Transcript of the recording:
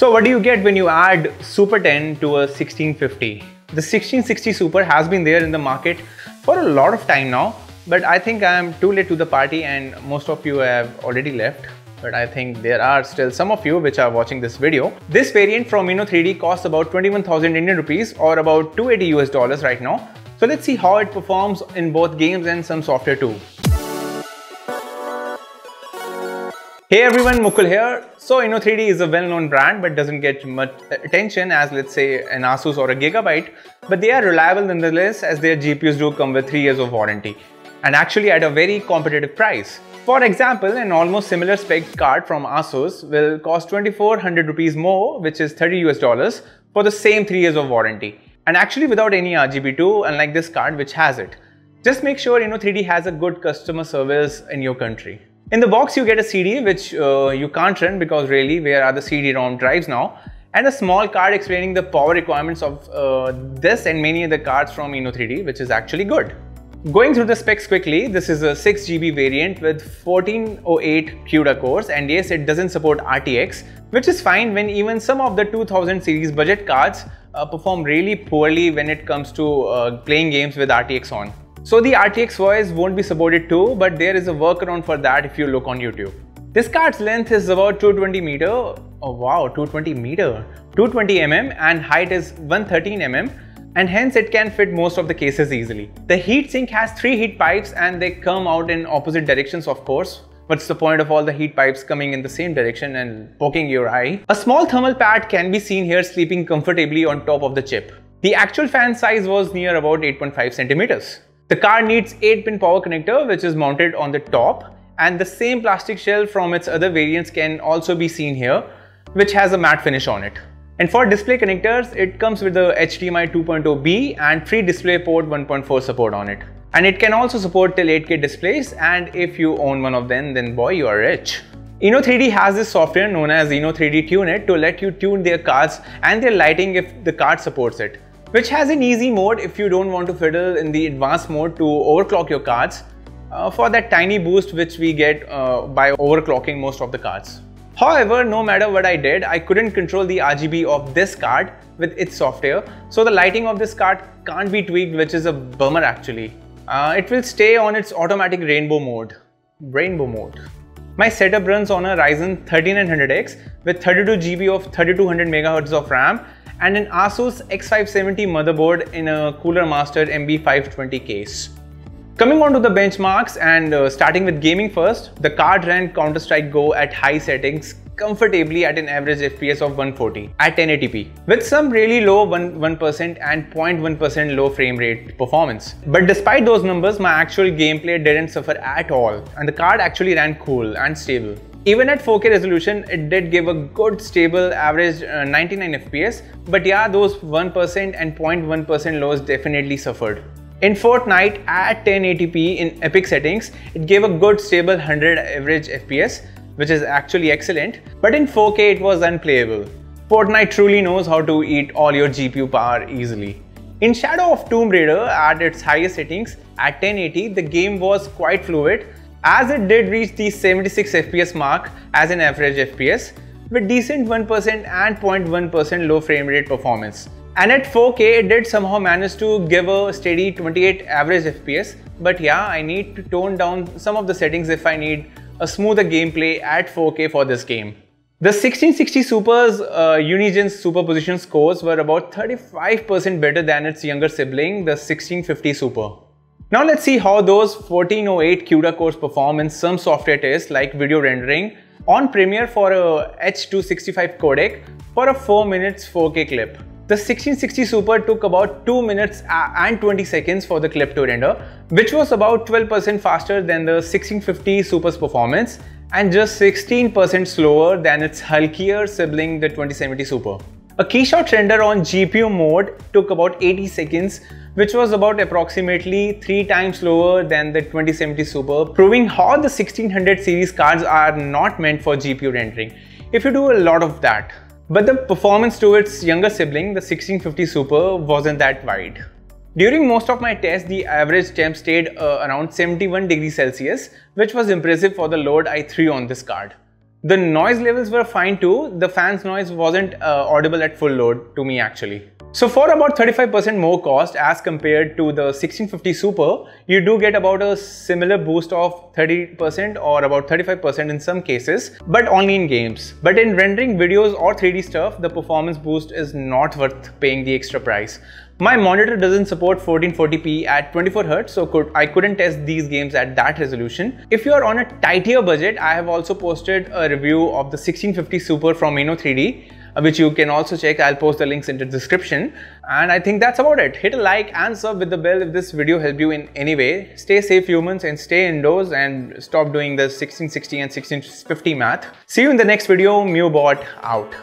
So what do you get when you add Super 10 to a 1650? The 1660 Super has been there in the market for a lot of time now, but I think I am too late to the party and most of you have already left. But I think there are still some of you which are watching this video. This variant from Inno3D costs about 21,000 Indian rupees or about $280 right now. So let's see how it performs in both games and some software too. Hey everyone, Mukul here. So Inno3D is a well-known brand but doesn't get much attention as, let's say, an Asus or a Gigabyte, but they are reliable nonetheless as their GPUs do come with 3 years of warranty and actually at a very competitive price. For example, an almost similar spec card from Asus will cost 2400 rupees more, which is $30 for the same 3 years of warranty and actually without any RGB too, unlike this card which has it. Just make sure Inno3D has a good customer service in your country. In the box you get a CD which you can't run because really where are the CD-ROM drives now, and a small card explaining the power requirements of this and many other cards from Inno3D, which is actually good. Going through the specs quickly, this is a 6GB variant with 1408 CUDA cores, and yes, it doesn't support RTX, which is fine when even some of the 2000 series budget cards perform really poorly when it comes to playing games with RTX on. So the RTX voice won't be supported too, but there is a workaround for that if you look on YouTube. This card's length is about 220 m, oh wow, 220 m, 220 mm, and height is 113 mm, and hence it can fit most of the cases easily. The heatsink has 3 heat pipes and they come out in opposite directions of course. What's the point of all the heat pipes coming in the same direction and poking your eye? A small thermal pad can be seen here sleeping comfortably on top of the chip. The actual fan size was near about 8.5 centimeters. The card needs 8-pin power connector which is mounted on the top, and the same plastic shell from its other variants can also be seen here, which has a matte finish on it. And for display connectors, it comes with the HDMI 2.0B and free display port 1.4 support on it. And it can also support till 8K displays, and if you own one of them, then boy you are rich. Inno3D has this software known as Inno3D Tune It to let you tune their cards and their lighting if the card supports it, which has an easy mode if you don't want to fiddle in the advanced mode to overclock your cards for that tiny boost which we get by overclocking most of the cards. However, no matter what I did, I couldn't control the RGB of this card with its software, so the lighting of this card can't be tweaked, which is a bummer actually. It will stay on its automatic rainbow mode. My setup runs on a Ryzen 3900X with 32GB of 3200 MHz of RAM and an ASUS X570 motherboard in a Cooler Master MB520 case. Coming on to the benchmarks and starting with gaming first, the card ran Counter-Strike GO at high settings comfortably at an average FPS of 140 at 1080p with some really low 1% and 0.1% low frame rate performance. But despite those numbers, my actual gameplay didn't suffer at all and the card actually ran cool and stable. Even at 4K resolution, it did give a good stable average 99 FPS, but yeah, those 1% and 0.1% lows definitely suffered. In Fortnite at 1080p in epic settings, it gave a good stable 100 average FPS, which is actually excellent, but in 4K it was unplayable. Fortnite truly knows how to eat all your GPU power easily. In Shadow of Tomb Raider at its highest settings at 1080, the game was quite fluid, as it did reach the 76 FPS mark as an average FPS with decent 1% and 0.1% low frame rate performance. And at 4K it did somehow manage to give a steady 28 average FPS, but yeah, I need to tone down some of the settings if I need a smoother gameplay at 4K for this game. The 1660 Super's Unigine superposition scores were about 35% better than its younger sibling, the 1650 Super. Now let's see how those 1408 CUDA cores perform in some software tests like video rendering on Premiere for a H.265 codec for a 4 minutes 4K clip. The 1660 Super took about 2 minutes and 20 seconds for the clip to render, which was about 12% faster than the 1650 Super's performance and just 16% slower than its hulkier sibling, the 2070 Super. A keyshot render on GPU mode took about 80 seconds, which was about approximately 3 times slower than the 2070 Super, proving how the 1600 series cards are not meant for GPU rendering, if you do a lot of that. But the performance to its younger sibling, the 1650 Super, wasn't that wide. During most of my tests, the average temp stayed around 71 degrees Celsius, which was impressive for the load I threw on this card. The noise levels were fine too. The fan's noise wasn't audible at full load to me actually. So for about 35% more cost as compared to the 1650 Super, you do get about a similar boost of 30% or about 35% in some cases, but only in games. But in rendering videos or 3D stuff, the performance boost is not worth paying the extra price. My monitor doesn't support 1440p at 24Hz, so I couldn't test these games at that resolution. If you are on a tighter budget, I have also posted a review of the 1650 Super from Inno3D, which you can also check. I'll post the links in the description. And I think that's about it. Hit a like and sub with the bell if this video helped you in any way. Stay safe humans and stay indoors and stop doing the 1660 and 1650 math. See you in the next video. MuBot out.